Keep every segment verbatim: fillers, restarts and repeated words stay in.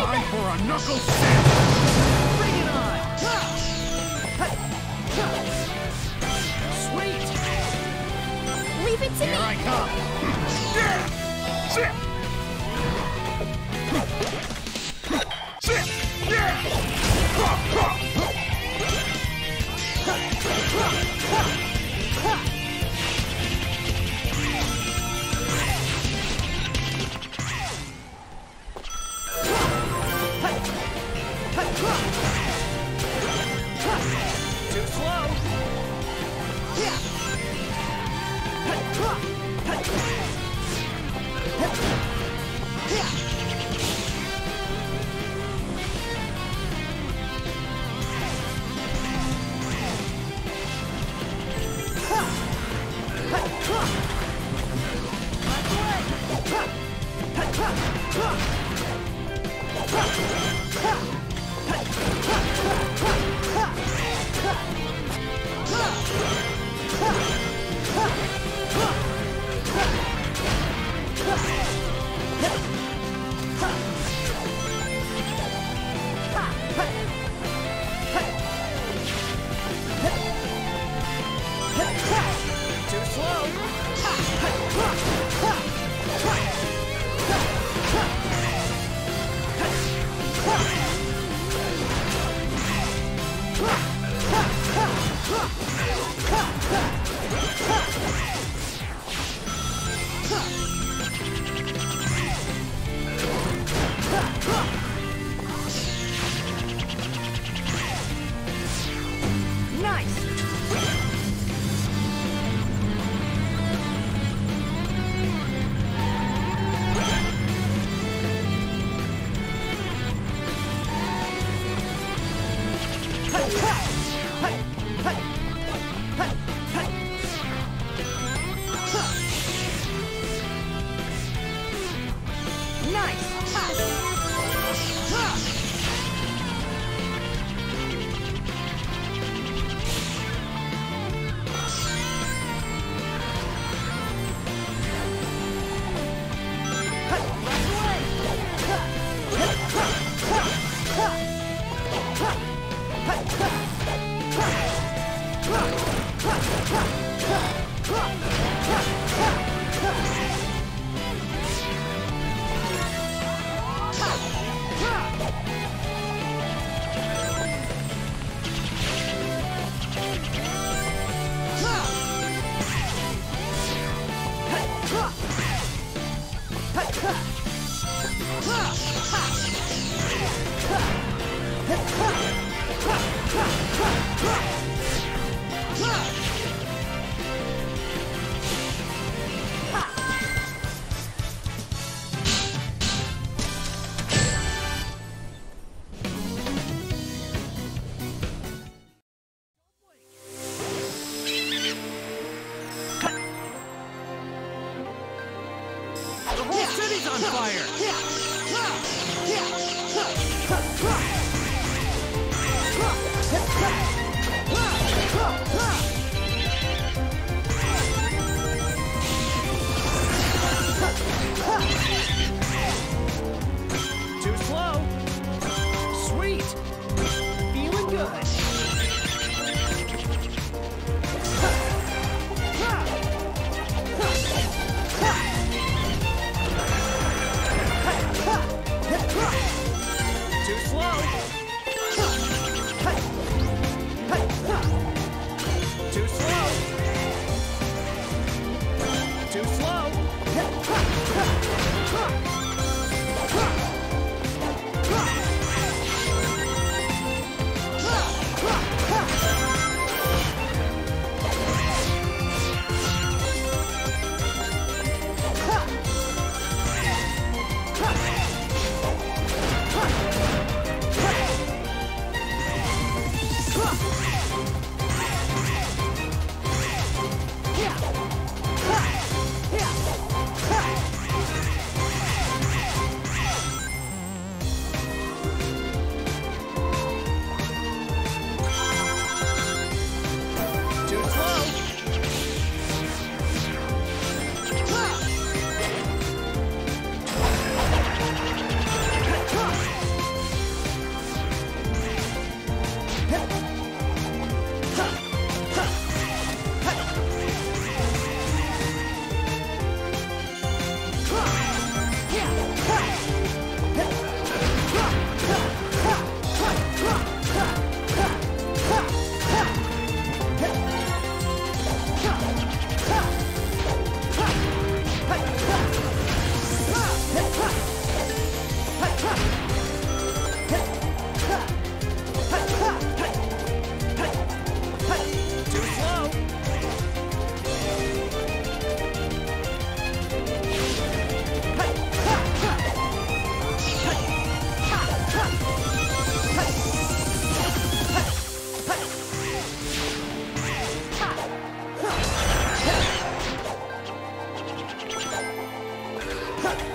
Time for a knuckle stamp! Bring it on! Sweet! Leave it to Here me! Here I come! Yeah. Hey!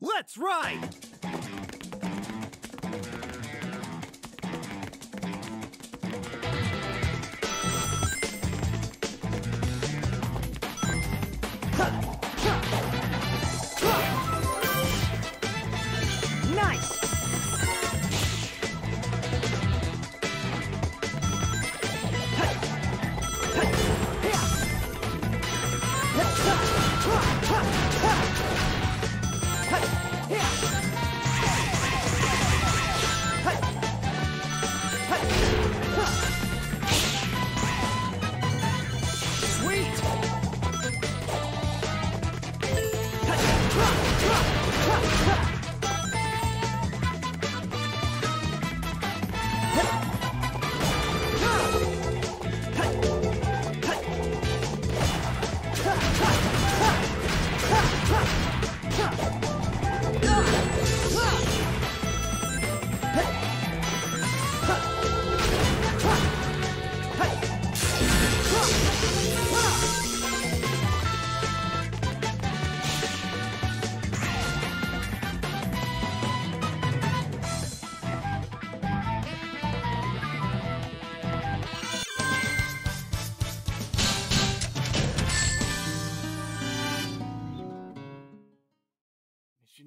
Let's ride!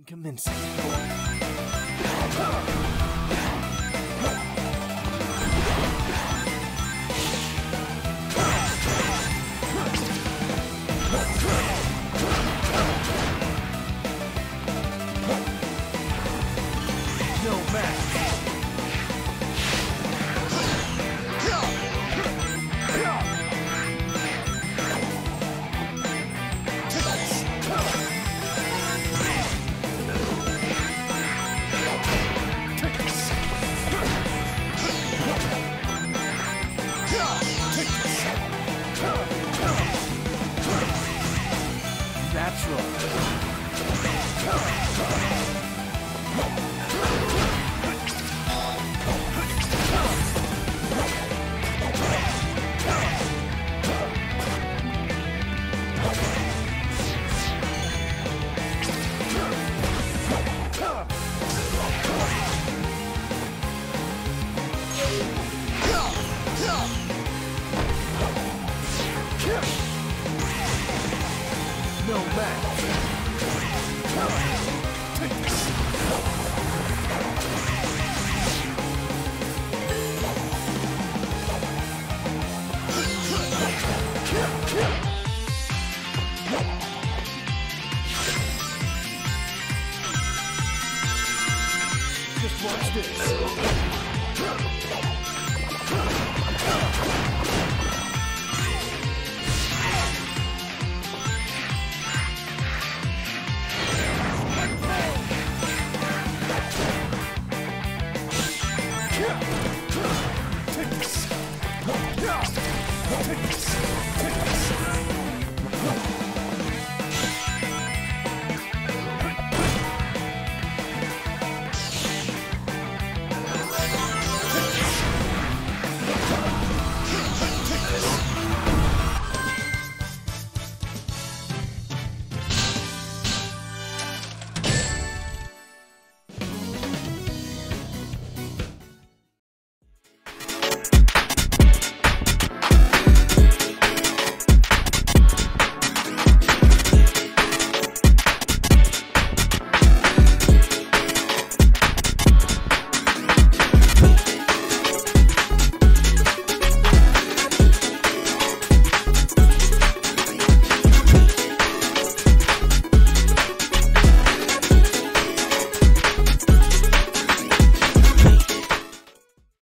Commencing. No match. Just watch this.